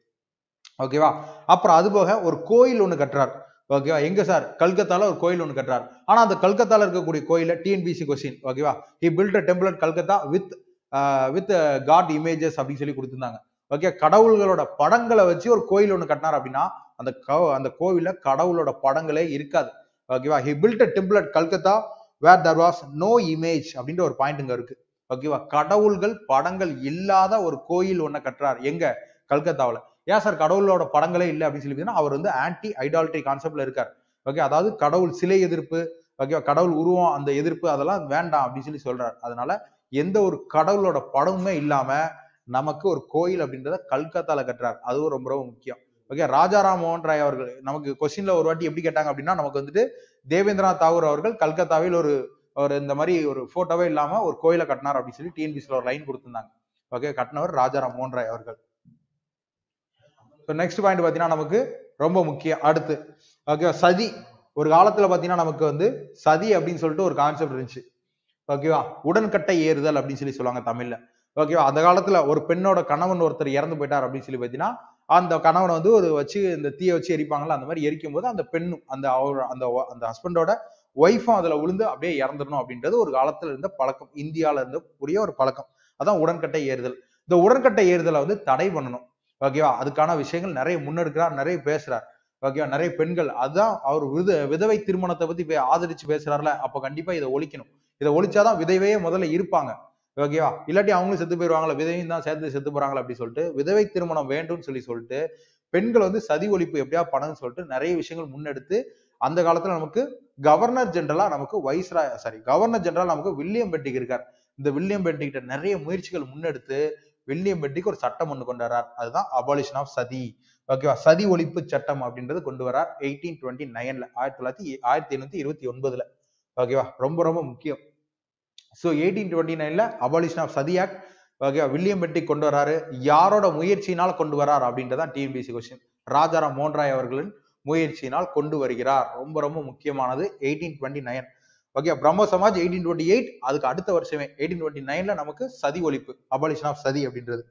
ஓகேவா? அப்புறம் அது போக ஒரு கோயில் ஒண்ணு கட்டுறார். ஓகேவா? எங்க சார்? கல்கத்தால ஒரு கோயில் ஒன்று கட்டுறாரு. ஆனா அந்த கல்கத்தால இருக்கக்கூடிய கோயில டிஎன்பிசி கொஸ்டின். ஓகேவா? He built a temple at Calcutta with with god images அப்படின்னு சொல்லி கொடுத்துருந்தாங்க. ஓகே, கடவுள்களோட படங்களை வச்சு ஒரு கோயில் ஒன்று கட்டினார் அப்படின்னா அந்த அந்த கோவில கடவுளோட படங்களே இருக்காது. ஓகேவா? He built a temple at Calcutta where there was no image அப்படின்ற ஒரு பாயிண்ட் இங்க இருக்கு. ஓகேவா? கடவுள்கள் படங்கள் இல்லாத ஒரு கோயில் ஒன்றை கட்டுறாரு. எங்க? கல்கத்தாவில். ஏன் சார் கடவுளோட படங்களே இல்லை அப்படின்னு சொல்லி அவர் வந்து ஆன்டி ஐடாலிட்ரி கான்செப்ட்ல இருக்கார். ஓகே, அதாவது கடவுள் சிலை எதிர்ப்பு. ஓகேவா? கடவுள் உருவம் அந்த எதிர்ப்பு அதெல்லாம் வேண்டாம் அப்படின்னு சொல்லி சொல்றாரு. அதனால எந்த ஒரு கடவுளோட படமுமே இல்லாம நமக்கு ஒரு கோயில் அப்படின்றத கல்கத்தால கட்டுறாரு. அதுவும் ரொம்ப ரொம்ப முக்கியம். ஓகே, ராஜாராம் மோகன் ராய் அவர்கள் நமக்கு கொஸ்டின்ல ஒரு வாட்டி எப்படி கேட்டாங்க அப்படின்னா நமக்கு வந்துட்டு தேவேந்திரநாத் தாகூர் அவர்கள் கல்கத்தாவில் ஒரு ஒரு இந்த மாதிரி ஒரு போட்டோவே இல்லாம ஒரு கோயிலை கட்டினார் அப்படின்னு சொல்லி டிஎன்பிசில ஒரு லைன் கொடுத்திருந்தாங்க. ஓகே, கட்டினவர் ராஜாராம் மோகன் ராய் அவர்கள். நெக்ஸ்ட் பாயிண்ட் பாத்தீங்கன்னா நமக்கு ரொம்ப முக்கியம். அடுத்து ஓகேவா? சதி. ஒரு காலத்துல பாத்தீங்கன்னா நமக்கு வந்து சதி அப்படின்னு சொல்லிட்டு ஒரு கான்செப்ட் இருந்துச்சு. ஓகேவா? உடன்கட்டை ஏறுதல் அப்படின்னு சொல்லி சொல்லுவாங்க தமிழ்ல. ஓகேவா? அந்த காலத்துல ஒரு பெண்ணோட கணவன் ஒருத்தர் இறந்து போயிட்டார் அப்படின்னு சொல்லி பாத்தீங்கன்னா அந்த கணவனை வந்து ஒரு வச்சு இந்த தீயை வச்சு எரிப்பாங்களா, அந்த மாதிரி எரிக்கும் போது அந்த பெண்ணும் அந்த அவரோட அந்த அந்த ஹஸ்பண்டோட ஒய்ஃபும் அதுல விழுந்து அப்படியே இறந்துடணும் அப்படின்றது ஒரு காலத்துல இருந்த பழக்கம், இந்தியாவில இருந்த கூடிய ஒரு பழக்கம். அதான் உடன்கட்டை ஏறுதல். இந்த உடன்கட்டை ஏறுதலை வந்து தடை பண்ணணும். ஓகேவா? அதுக்கான விஷயங்கள் நிறைய முன்னெடுக்கிறார், நிறைய பேசுறார். ஓகேவா? நிறைய பெண்கள், அதுதான் அவர் வித விதவை திருமணத்தை பத்தி ஆதரிச்சு பேசுறாருல, அப்ப கண்டிப்பா இதை ஒழிக்கணும். இதை ஒழிச்சாதான் விதவையே முதல்ல இருப்பாங்க. ஓகேவா? இல்லாட்டி அவங்களும் செத்து போயிருவாங்களா, விதவையும் தான் சேர்த்து செத்து போறாங்களா அப்படின்னு சொல்லிட்டு விதவை திருமணம் வேண்டும்னு சொல்லி சொல்லிட்டு பெண்கள் வந்து சதி ஒழிப்பு எப்படியா பண்ணணும்னு சொல்லிட்டு நிறைய விஷயங்கள் முன்னெடுத்து அந்த காலத்துல நமக்கு கவர்னர் ஜெனரலா நமக்கு வைஸ்ராய் சாரி கவர்னர் ஜெனரலா நமக்கு வில்லியம் பென்டிக் இருக்கார். இந்த வில்லியம் பென்டிக் நிறைய முயற்சிகள் முன்னெடுத்து வில்லியம் பென்டிக் ஒரு சட்டம் கொண்டு கொண்டார். அதுதான் அபாலிஷன் ஆஃப் சதி. ஓகேவா, சதி ஒழிப்பு சட்டம் அப்படின்றது கொண்டு வரார் எயிட்டீன் டுவெண்ட்டி நைன்ல ஆயிரத்தி தொள்ளாயிரத்தி ஆயிரத்தி எண்ணூத்தி இருபத்தி ஒன்பதுல. ஓகேவா, ரொம்ப ரொம்ப முக்கியம். சோ எயிட்டீன் டுவெண்ட்டி நைன்ல அபாலிஷன் ஆஃப் சதி ஆக்ட் ஓகேவா வில்லியம் பென்டிக் கொண்டு வராரு. யாரோட முயற்சியினால் கொண்டு வரார் அப்படின்றதான் டிஎன்பிஎஸ்சி கொஸ்டின். ராஜாராம் மோகன் ராய் அவர்களின் முயற்சியினால் கொண்டு வருகிறார். ரொம்ப ரொம்ப முக்கியமானது எயிட்டீன் டுவெண்ட்டி நைன். ஓகே, பிரம்ம சமாஜ் எயிட்டீன் டுவெண்ட்டி எயிட் அதுக்கு அடுத்த வருஷமே எயிட்டீன் டுவெண்ட்டி நைன்ல நமக்கு சதி ஒழிப்பு அபாலிஷன் ஆஃப் சதி அப்படின்றது.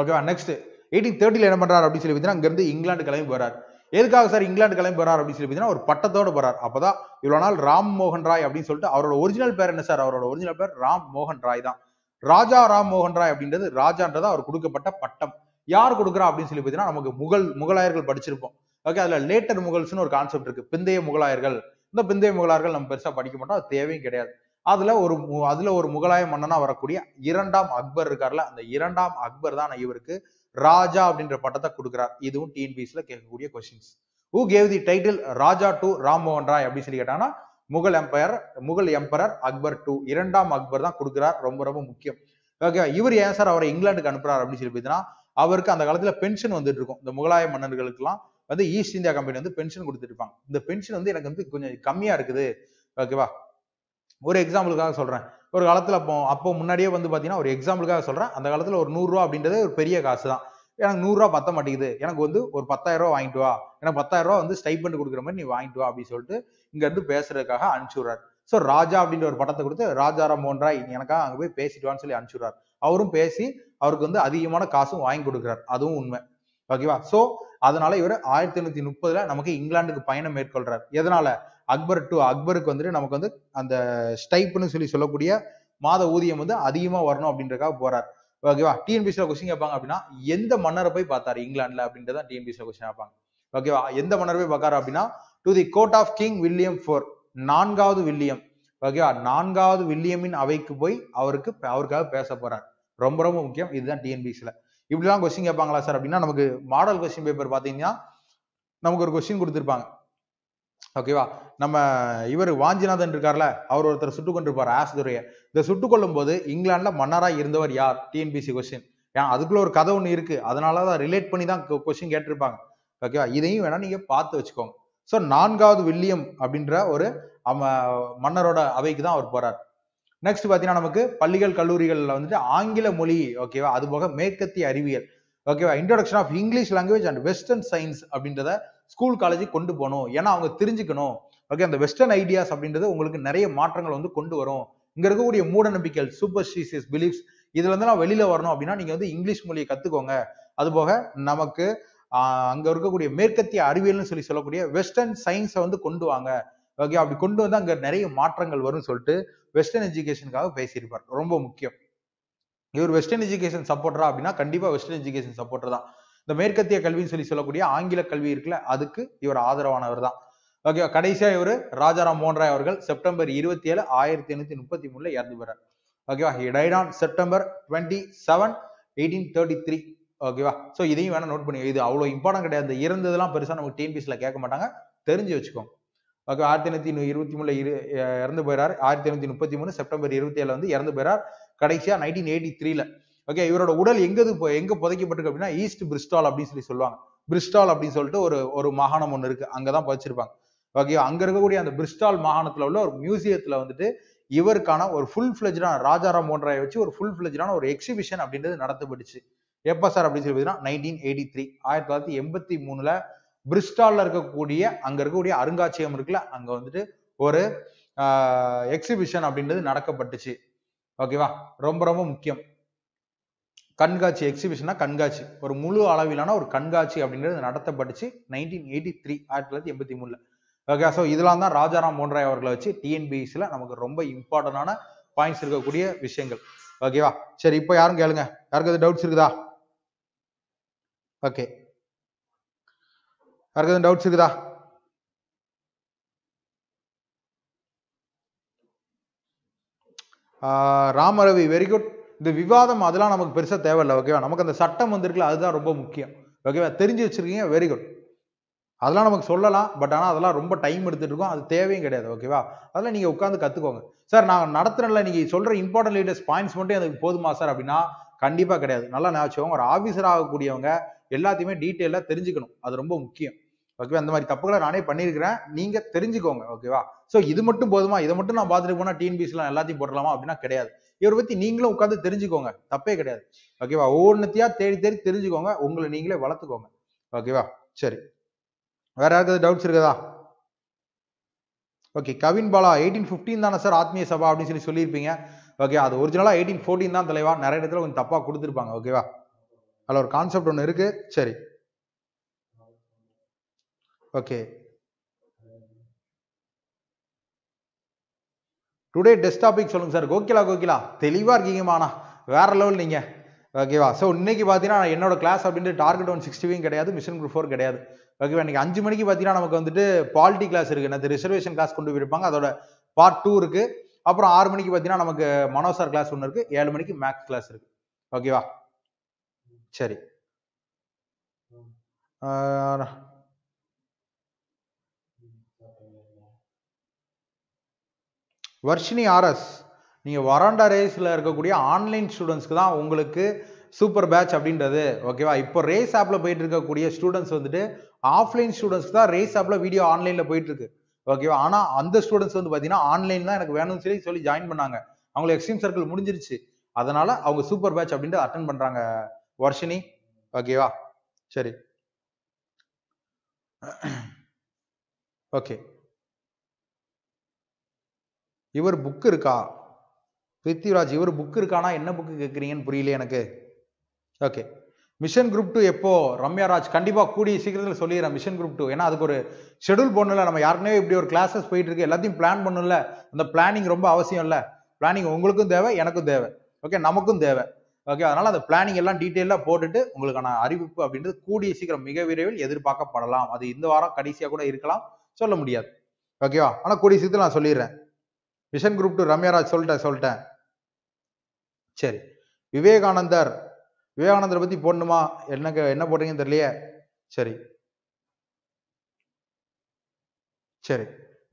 ஓகேவா, நெக்ஸ்ட் எயிட்டீன் தேர்ட்டில என்ன பண்றாரு அப்படின்னு சொல்லி பார்த்தீங்கன்னா அங்க இருந்து இங்கிலாந்து கிளம்பி போறாரு. எதுக்காக சார் இங்கிலாந்து கிளம்பி போறாரு அப்படின்னு சொல்லி பார்த்தீங்கன்னா ஒரு பட்டத்தோடு போறார். அப்பதான் இவ்வளவு நாள் ராம் மோகன் ராய் அப்படின்னு சொல்லிட்டு அவரோட ஒரிஜினல் பேர் என்ன சார், அவரோட ஒரிஜினல் பேர் ராம் மோகன் ராய் தான். ராஜா ராம் மோகன் ராய் அப்படின்றது ராஜான்றதா அவர் கொடுக்கப்பட்ட பட்டம். யார் கொடுக்குறா அப்படின்னு சொல்லி பார்த்தீங்கன்னா நமக்கு முகல் முகலாயர்கள் படிச்சிருப்போம். ஓகே, அதுல லேட்டர் முகல்ஸ்னு ஒரு கான்செப்ட் இருக்கு. பிந்தைய முகலாயர்கள், இந்த பிந்தைய முகலாயர்கள் நம்ம பெருசா படிக்க மாட்டோம், அது தேவையும் கிடையாது. அதுல ஒரு அதுல ஒரு முகலாய மன்னனா வரக்கூடிய இரண்டாம் அக்பர் இருக்கார்ல, அந்த இரண்டாம் அக்பர் தான் இவருக்கு ராஜா அப்படின்ற பட்டத்தை கொடுக்குறார். இதுவும் டிஎன்பிஎஸ்சில கேட்கக்கூடிய questions. Who gave the title Raja to Ram மோகன் ராய் அப்படின்னு சொல்லி கேட்டாங்கன்னா Mughal empire Mughal emperor Akbar two, இரண்டாம் அக்பர் தான் கொடுக்குறார். ரொம்ப ரொம்ப முக்கியம். ஓகேவா, இவர் ஏன் சார் அவரை இங்கிலாந்துக்கு அனுப்புறாரு அப்படின்னு சொல்லி பார்த்தீங்கன்னா அவருக்கு அந்த காலத்துல பென்ஷன் வந்துட்டு இருக்கும். இந்த முகலாய மன்னர்களுக்கு எல்லாம் வந்து ஈஸ்ட் இந்தியா கம்பெனி வந்து பென்ஷன் கொடுத்துட்டு இருப்பாங்க. இந்த பென்ஷன் வந்து எனக்கு வந்து கொஞ்சம் கம்மியா இருக்குது. ஓகேவா, ஒரு எக்ஸாம்பிளுக்காக சொல்றேன். ஒரு காலத்துல அப்போ அப்போ முன்னாடியே வந்து பாத்தீங்கன்னா ஒரு எக்ஸாம்பிளுக்காக சொல்றேன், அந்த காலத்துல ஒரு நூறு ரூபா அப்படின்றதே ஒரு பெரிய காசு தான். எனக்கு நூறு ரூபா பத்த மாட்டேங்குது, எனக்கு வந்து ஒரு பத்தாயிரம் ரூபா வாங்கிட்டு வா, எனக்கு பத்தாயிரம் ரூபா வந்து ஸ்டைபண்ட் கொடுக்குற மாதிரி நீ வாங்கிட்டு வா அப்படின்னு சொல்லிட்டு இங்க இருந்து பேசுறதுக்காக அனுப்பிச்சுடுறாரு. சோ ராஜா அப்படின்ற ஒரு பட்டத்தை கொடுத்து ராஜாராம் மோகன் ராய் எனக்காக அங்க போய் பேசிட்டுவான்னு சொல்லி அனுப்பிச்சுடுறாரு. அவரும் பேசி அவருக்கு வந்து அதிகமான காசும் வாங்கி கொடுக்குறாரு. அதுவும் உண்மை. ஓகேவா, சோ அதனால இவர் ஆயிரத்தி எண்ணூத்தி முப்பதுல நமக்கு இங்கிலாந்துக்கு பயணம் மேற்கொள்றார். எதனால அக்பர் டு அக்பருக்கு வந்துட்டு நமக்கு வந்து அந்த ஸ்டைப்னு சொல்லி சொல்லக்கூடிய மாத ஊதியம் வந்து அதிகமா வரணும் அப்படின்றக்காக போறார். ஓகேவா, டிஎன்பிஎஸ்சில கொஸ்டின் கேட்பாங்க அப்படின்னா எந்த மன்னரை போய் பார்த்தாரு இங்கிலாந்துல அப்படின்றத டிஎன்பிஎஸ்சில கொஸ்டின் கேட்பாங்க. ஓகேவா, எந்த மன்னர் போய் பார்க்காரு அப்படின்னா to the court of king William four, நான்காவது வில்லியம். ஓகேவா, நான்காவது வில்லியமின் அவைக்கு போய் அவருக்கு அவருக்காக பேச போறார். ரொம்ப ரொம்ப முக்கியம். இதுதான் டிஎன்பிஎஸ்சில. இப்படிலாம் கொஸ்டின் கேட்பாங்களா சார் அப்படின்னா நமக்கு மாடல் கொஸ்டின் பேப்பர் பாத்தீங்கன்னா நமக்கு ஒரு கொஸ்டின் கொடுத்துருப்பாங்க. ஓகேவா, நம்ம இவர் வாஞ்சிநாதன் இருக்கார்ல, அவர் ஒருத்தர் சுட்டு கொண்டிருப்பார் ஆசுதுரைய. இந்த சுட்டுக் கொள்ளும் போது இங்கிலாந்துல மன்னரா இருந்தவர் யார்? TNPSC question. ஏன்னா அதுக்குள்ள ஒரு கதை ஒண்ணு இருக்கு, அதனாலதான் ரிலேட் பண்ணி தான் கொஸ்டின் கேட்டிருப்பாங்க. ஓகேவா, இதையும் வேணா நீங்க பார்த்து வச்சுக்கோங்க. சோ நான்காவது வில்லியம் அப்படின்ற ஒரு மன்னரோட அவைக்கு தான் அவர் போறார். நெக்ஸ்ட் பாத்தீங்கன்னா நமக்கு பள்ளிகள் கல்லூரிகள்ல வந்துட்டு ஆங்கில மொழி. ஓகேவா, அது போக மேற்கத்திய அறிவியல். ஓகேவா, introduction of English language and western science அப்படின்றத ஸ்கூல் காலேஜுக்கு கொண்டு போகணும். ஏன்னா அவங்க தெரிஞ்சுக்கணும். ஓகே, அந்த வெஸ்டர்ன் ஐடியாஸ் அப்படின்றது உங்களுக்கு நிறைய மாற்றங்கள் வந்து கொண்டு வரும். இங்க இருக்கக்கூடிய மூட நம்பிக்கைகள், சூப்பர்ஸ்டிஷியஸ் பிலீஃப்ஸ், இதுல இருந்து நான் வெளியில வரணும் அப்படின்னா நீங்க வந்து இங்கிலீஷ் மொழியை கத்துக்கோங்க. அது போக நமக்கு ஆஹ் அங்க இருக்கக்கூடிய மேற்கத்திய அறிவியல்னு சொல்லி சொல்லக்கூடிய வெஸ்டர்ன் சயின்ஸை வந்து கொண்டு வாங்க. ஓகே, அப்படி கொண்டு வந்து அங்க நிறைய மாற்றங்கள் வரும்னு சொல்லிட்டு வெஸ்டர்ன் எஜுகேஷனுக்காக பேசியிருப்பார். ரொம்ப முக்கியம். இவர் வெஸ்டர்ன் எஜுகேஷன் சப்போர்ட்டரா அப்படின்னா கண்டிப்பா வெஸ்டர்ன் எஜுகேஷன் சப்போர்ட்டர் தான். இந்த மேற்கத்திய கல்வின்னு சொல்லி சொல்லக்கூடிய ஆங்கில கல்வி இருக்குல்ல, அதுக்கு இவர் ஆதரவானவர் தான். ஓகே, கடைசியா இவர் ராஜாராம் மோகன் ராய் அவர்கள் செப்டம்பர் இருபத்தி ஏழு ஆயிரத்தி எண்ணூத்தி முப்பத்தி மூணுல இறந்து போறார். ஓகேவா, died on September twenty seven eighteen thirty three. ஓகேவா, சோ இதையும் வேணா நோட் பண்ணி, இது அவ்வளவு இம்பார்ட்டன்ட் கிடையாது. இந்த இறந்ததெல்லாம் பெருசா நமக்கு டிஎன்பிஎஸ்சில கேட்க மாட்டாங்க, தெரிஞ்சு வச்சுக்கோங்க. ஓகே, ஆயிரத்தி எண்ணூத்தி இருபத்தி மூணுல இரு இறந்து போயிறாரு. ஆயிரத்தி எண்ணூத்தி முப்பத்தி மூணு செப்டம்பர் இருபத்தி ஏழுல வந்து இறந்து போயிறார். கடைசியா நைன்டீன் எயிட்டி த்ரீல ஓகே இவரோட உடல் எங்கது எங்க புதைக்கப்பட்டிருக்கு அப்படின்னா ஈஸ்ட் பிரிஸ்டால் அப்படின்னு சொல்லி சொல்லுவாங்க. பிரிஸ்டால் அப்படின்னு சொல்லிட்டு ஒரு ஒரு மாகாணம் ஒண்ணு இருக்கு, அங்கதான் புதைச்சிருப்பாங்க. ஓகே, அங்க இருக்கக்கூடிய அந்த பிரிஸ்டால் மாகாணத்துல உள்ள ஒரு மியூசியத்துல வந்துட்டு இவருக்கான ஒரு ஃபுல் ஃபிளஜ்டான ராஜாராம் மோகன் ராயை வச்சு ஒரு ஃபுல் ஃபிளஜ்டான ஒரு எக்ஸிபிஷன் அப்படின்றது நடத்தப்பட்டுச்சு. எப்ப சார் அப்படின்னு சொல்லி பார்த்தீங்கன்னா நைன்டீன் எயிட்டி த்ரீ ஆயிரத்தி தொள்ளாயிரத்தி எண்பத்தி மூணுல பிரிஸ்டால்ல இருக்கக்கூடிய அங்க இருக்கக்கூடிய அருங்காட்சியகம் இருக்குல்ல, அங்க வந்துட்டு ஒரு ஆஹ் எக்ஸிபிஷன் அப்படின்றது நடக்கப்பட்டுச்சு. ஓகேவா, ரொம்ப ரொம்ப முக்கியம். கண்காட்சி, எக்ஸிபிஷனா கண்காட்சி, ஒரு முழு அளவிலான ஒரு கண்காட்சி அப்படிங்கிறது நடத்தப்பட்டுச்சு நைன்டீன் எயிட்டி த்ரீ ஆயிரத்தி தொள்ளாயிரத்தி எண்பத்தி மூணுல. ஓகே, ஸோ இதெல்லாம் தான் ராஜாராம் மோகன் ராய் அவர்களை வச்சு டிஎன்பிஎஸ்சில நமக்கு ரொம்ப இம்பார்ட்டன்டான பாயிண்ட்ஸ் இருக்கக்கூடிய விஷயங்கள். ஓகேவா, சரி இப்போ யாரும் கேளுங்க, யாருக்கு எதுவும் டவுட்ஸ் இருக்குதா? ஓகே, யாருக்கு எதுவும் டவுட்ஸ் இருக்குதா? Ramaravi very good. இந்த விவாதம் அதெல்லாம் நமக்கு பெருசா தேவையில்லை. ஓகேவா, நமக்கு அந்த சட்டம் வந்திருக்குல்ல அதுதான் ரொம்ப முக்கியம். ஓகேவா, தெரிஞ்சு வச்சிருக்கீங்க, வெரி குட். அதெல்லாம் நமக்கு சொல்லலாம் பட் ஆனா அதெல்லாம் ரொம்ப டைம் எடுத்துட்டு இருக்கும் அது தேவையும் கிடையாது ஓகேவா அதெல்லாம் நீங்க உட்கார்ந்து கத்துக்கோங்க சார் நான் நடத்துறேன்ல நீங்க சொல்ற இம்பார்ட்டன்ட் லீடர்ஸ் பாயிண்ட்ஸ் மட்டும் எனக்கு போதுமா சார் அப்படினா கண்டிப்பா கிடையாது நல்லா ஞாபகம் ஒரு ஆபீசர் ஆக கூடியவங்க எல்லாத்தையுமே டீடைலா தெரிஞ்சுக்கணும் அது ரொம்ப முக்கியம் ஓகேவா அந்த மாதிரி தப்புகளை நானே பண்ணியிருக்கிறேன் நீங்க தெரிஞ்சுக்கோங்க ஓகேவா சோ இது மட்டும் போதுமா இதை மட்டும் நான் பாத்துட்டு போனா டிஎன்பிஎஸ்லாம் எல்லாத்தையும் போடலாமா அப்படினா கிடையாது இவரை பத்தி நீங்களும் உட்கார்ந்து தெரிஞ்சுக்கோங்க தப்பே கிடையாது ஓகேவா ஒவ்வொன்றத்தையா தேடி தேடி தெரிஞ்சுக்கோங்க உங்களை நீங்களே வளர்த்துக்கோங்க ஓகேவா சரி வேற யாருக்காவது டவுட்ஸ் இருக்குதா okay Kavin Bala eighteen fifteen தானே சார் ஆத்மீய சபா அப்படின்னு சொல்லி சொல்லியிருப்பீங்க ஓகே அது ஒரிஜினலா எயிட்டீன் ஃபோர்டீன் தான் தலைவா நிறைய இடத்துல கொஞ்சம் தப்பா கொடுத்துருப்பாங்க ஓகேவா அதில் ஒரு கான்செப்ட் ஒன்று இருக்கு சரி ஓகே டுடே டெஸ்ட் டாபிக் சொல்லுங்க சார் கோகிலா கோகிலா தெளிவா இருக்கீங்கம்மாண்ணா வேற லெவல் நீங்க ஓகேவா ஸோ இன்னைக்கு பார்த்தீங்கன்னா என்னோட கிளாஸ் அப்படின்ட்டு டார்கெட் ஒன் சிக்ஸ்டியும் கிடையாது மிஷன் குரூப் ஃபோர் கிடையாது ஓகேவா இன்னைக்கு அஞ்சு மணிக்கு பார்த்தீங்கன்னா நமக்கு வந்துட்டு பாலிட்டி கிளாஸ் இருக்கு எனக்கு ரிசர்வேஷன் கிளாஸ் கொண்டு போயிருப்பாங்க அதோட பார்ட் டூ இருக்கு அப்புறம் ஆறு மணிக்கு பார்த்தீங்கன்னா நமக்கு மனோசார் கிளாஸ் ஒன்று இருக்கு ஏழு மணிக்கு மேக்ஸ் கிளாஸ் இருக்கு ஓகேவா சரி வர்ஷினி ஆர்எஸ் நீங்கள் வராண்டா ரேஸில் இருக்கக்கூடிய ஆன்லைன் ஸ்டூடெண்ட்ஸ்க்கு தான் உங்களுக்கு சூப்பர் பேட்ச் அப்படின்றது ஓகேவா இப்போ ரேஸ் ஆப்பில் போயிட்டு இருக்கக்கூடிய ஸ்டூடெண்ட்ஸ் வந்துட்டு ஆஃப்லைன் ஸ்டூடெண்ட்ஸ்க்கு தான் ரேஸ் ஆப்பில் வீடியோ ஆன்லைனில் போயிட்டு இருக்கு ஓகேவா ஆனால் அந்த ஸ்டூடெண்ட்ஸ் வந்து பார்த்தீங்கன்னா ஆன்லைன் தான் எனக்கு வேணும்னு சொல்லி சொல்லி ஜாயின் பண்ணாங்க அவங்களுக்கு எக்ஸ்ட்ரீம் சர்க்கிள் முடிஞ்சிருச்சு அதனால அவங்க சூப்பர் பேட்ச் அப்படின்ட்டு அட்டன் பண்ணுறாங்க வர்ஷினி ஓகேவா சரி ஓகே இவர் புக் இருக்கா பிருத்திவிராஜ் இவர் புக் இருக்கானா என்ன புக்கு கேட்குறீங்கன்னு புரியல எனக்கு ஓகே மிஷன் குரூப் டூ எப்போ ரம்யாராஜ் கண்டிப்பாக கூடிய சீக்கிரத்தில் சொல்லிடுறேன் மிஷன் குரூப் டூ ஏன்னா அதுக்கு ஒரு ஷெடியூல் பண்ணல நம்ம யாருக்குனே இப்படி ஒரு கிளாஸஸ் போயிட்டு இருக்கு எல்லாத்தையும் பிளான் பண்ணல அந்த பிளானிங் ரொம்ப அவசியம் இல்லை பிளானிங் உங்களுக்கும் தேவை எனக்கும் தேவை ஓகே நமக்கும் தேவை ஓகே அதனால அந்த பிளானிங் எல்லாம் டீட்டெயிலாக போட்டுட்டு உங்களுக்கான அறிவிப்பு அப்படின்றது கூடிய சீக்கிரம் மிக விரைவில் எதிர்பார்க்கப்படலாம் அது இந்த வாரம் கடைசியாக கூட இருக்கலாம் சொல்ல முடியாது ஓகேவா ஆனால் கூடிய சீக்கிரத்தில் நான் சொல்லிடுறேன் மிஷன் குரூப் டூ ரம்யாராஜ் சொல்லிட்டேன் சொல்லிட்டேன் சரி விவேகானந்தர் விவேகானந்தரை பத்தி போடணுமா என்ன என்ன போடுறீங்கன்னு தெரியலையே சரி சரி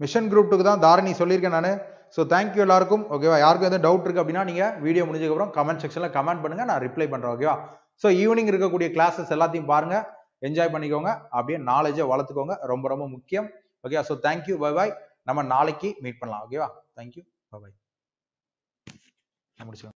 மிஷன் குரூப் டூக்கு தான் தாரணி சொல்லியிருக்கேன் நான் ஸோ தேங்க்யூ எல்லாருக்கும் ஓகேவா யாருக்கும் எதாவது டவுட் இருக்கு அப்படின்னா நீங்க வீடியோ முடிஞ்சதுக்கப்புறம் கமெண்ட் செக்ஷன்ல கமெண்ட் பண்ணுங்க நான் ரிப்ளை பண்றேன் ஓகேவா ஸோ ஈவினிங் இருக்கக்கூடிய கிளாஸஸ் எல்லாத்தையும் பாருங்க என்ஜாய் பண்ணிக்கோங்க அப்படியே நாலேஜை வளர்த்துக்கோங்க ரொம்ப ரொம்ப முக்கியம் ஓகேவா ஸோ தேங்க்யூ பை பாய் நம்ம நாளைக்கு மீட் பண்ணலாம் ஓகேவா தேங்க்யூ பாய் பாய் முடிச்சுக்கோங்க